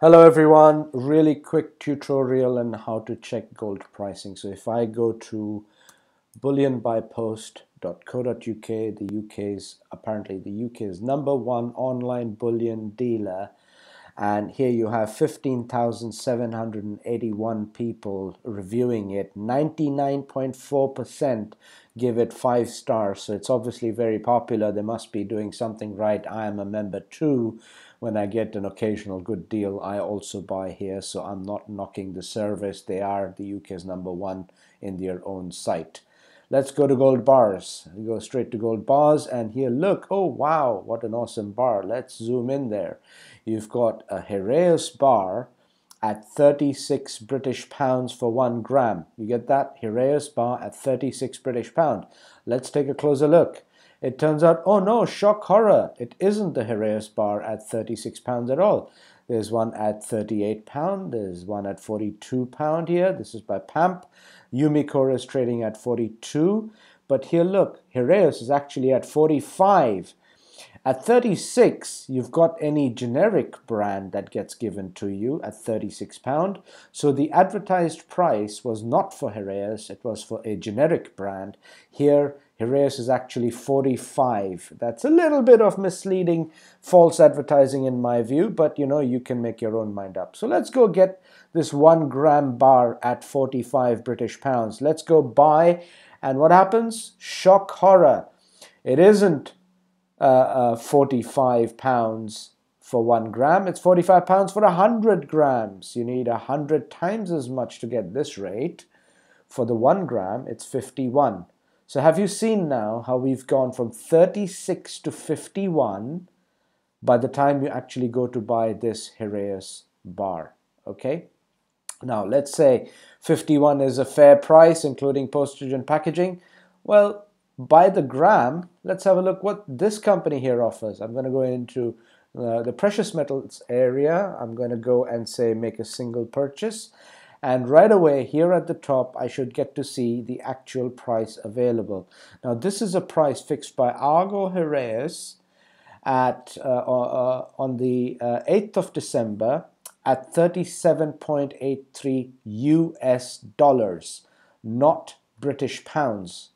Hello everyone, really quick tutorial on how to check gold pricing. So if I go to bullionbypost.co.uk, the UK's number one online bullion dealer, and here you have 15,781 people reviewing it. 99.4% give it 5 stars, so it's obviously very popular. They must be doing something right. I am a member too. When I get an occasional good deal, I also buy here, so I'm not knocking the service. They are the UK's number one in their own site. Let's go to gold bars. We go straight to gold bars, and here, look, oh wow, what an awesome bar. Let's zoom in there. You've got a Heraeus bar at 36 British pounds for 1 gram. You get that? Heraeus bar at 36 British pound. Let's take a closer look. It turns out, oh no, shock horror, it isn't the Heraeus bar at 36 pounds at all. There's one at 38 pound, there's one at 42 pound here. This is by Pamp. Yumicore is trading at 42, but here look, Heraeus is actually at 45. At 36, you've got any generic brand that gets given to you at 36 pound. So the advertised price was not for Heraeus, it was for a generic brand. Here, Heraeus is actually 45. That's a little bit of misleading, false advertising in my view, but you know, you can make your own mind up. So let's go get this 1 gram bar at 45 British pounds. Let's go buy, and what happens? Shock horror. It isn't 45 pounds for 1 gram, it's 45 pounds for 100 grams. You need 100 times as much to get this rate. For the 1 gram, it's 51. So have you seen now how we've gone from 36 to 51 by the time you actually go to buy this Heraeus bar? Okay, now let's say 51 is a fair price including postage and packaging. Well, by the gram, let's have a look what this company here offers. I'm going to go into the precious metals area. I'm going to go and say make a single purchase, and right away here at the top I should get to see the actual price available. Now this is a price fixed by Argor-Heraeus at on the 8th of December at 37.83 US dollars, not British pounds.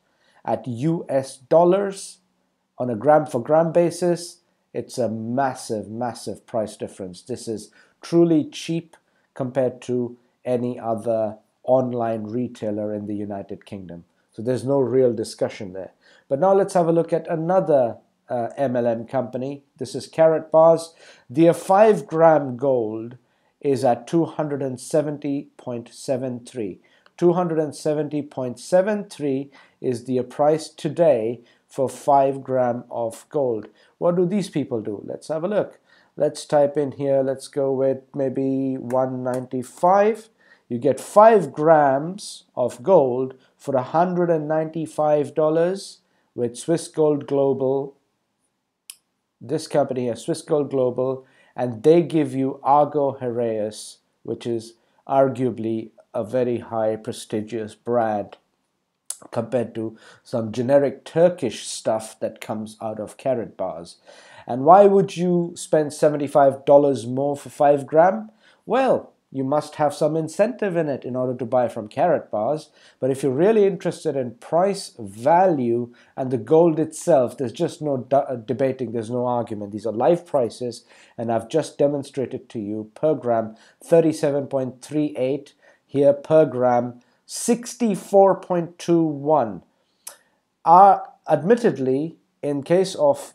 At US dollars, on a gram for gram basis, it's a massive, massive price difference. This is truly cheap compared to any other online retailer in the United Kingdom. So there's no real discussion there. But now let's have a look at another MLM company. This is Karatbars. Their 5 gram gold is at 270.73. 270.73 is the price today for 5 gram of gold. What do these people do? Let's have a look. Let's type in here, let's go with maybe 195. You get 5 grams of gold for $195 with Swiss Gold Global. This company here, Swiss Gold Global, and they give you Argor-Heraeus, which is arguably a very high prestigious brand compared to some generic Turkish stuff that comes out of Karatbars. And why would you spend $75 more for 5 gram? Well, you must have some incentive in it in order to buy from Karatbars. But if you're really interested in price, value, and the gold itself, there's just no debating, there's no argument. These are live prices, and I've just demonstrated to you per gram 37.38. Here per gram 64.21. Admittedly, in case of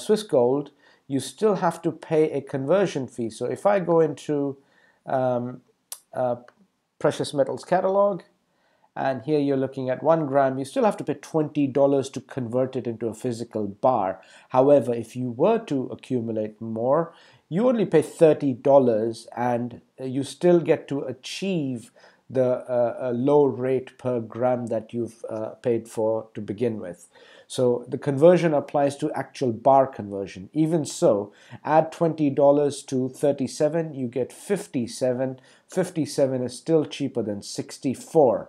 Swiss gold, you still have to pay a conversion fee. So if I go into precious metals catalog, and here you're looking at 1 gram, you still have to pay $20 to convert it into a physical bar. However, if you were to accumulate more, you only pay $30 and you still get to achieve the low rate per gram that you've paid for to begin with. So the conversion applies to actual bar conversion. Even so, add $20 to 37, you get 57. 57 is still cheaper than 64.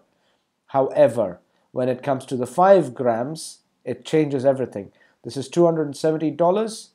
However, when it comes to the 5 grams, it changes everything. This is $270.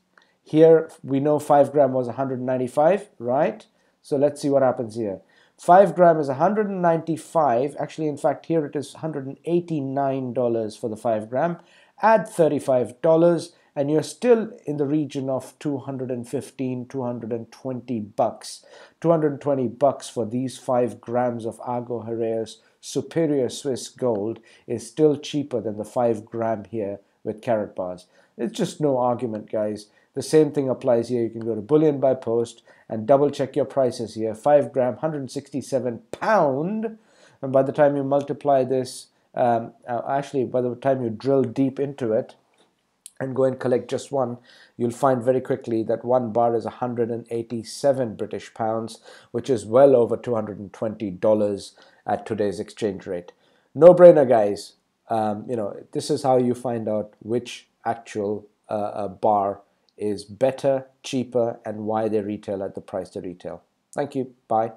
Here we know 5 gram was 195, right? So let's see what happens here. 5 gram is 195. Actually, in fact, here it is $189 for the 5 gram. Add $35, and you're still in the region of 215, 220 bucks. 220 bucks for these 5 grams of Argor-Heraeus Superior Swiss Gold is still cheaper than the 5 gram here with Karatbars. It's just no argument, guys. The same thing applies here. You can go to Bullion by Post and double check your prices here. 5 gram, £167. And by the time you multiply this, actually by the time you drill deep into it and go and collect just one, you'll find very quickly that one bar is 187 British pounds, which is well over $220 at today's exchange rate. No brainer, guys. You know, this is how you find out which actual bar is better, cheaper, and why they retail at the price they retail. Thank you. Bye.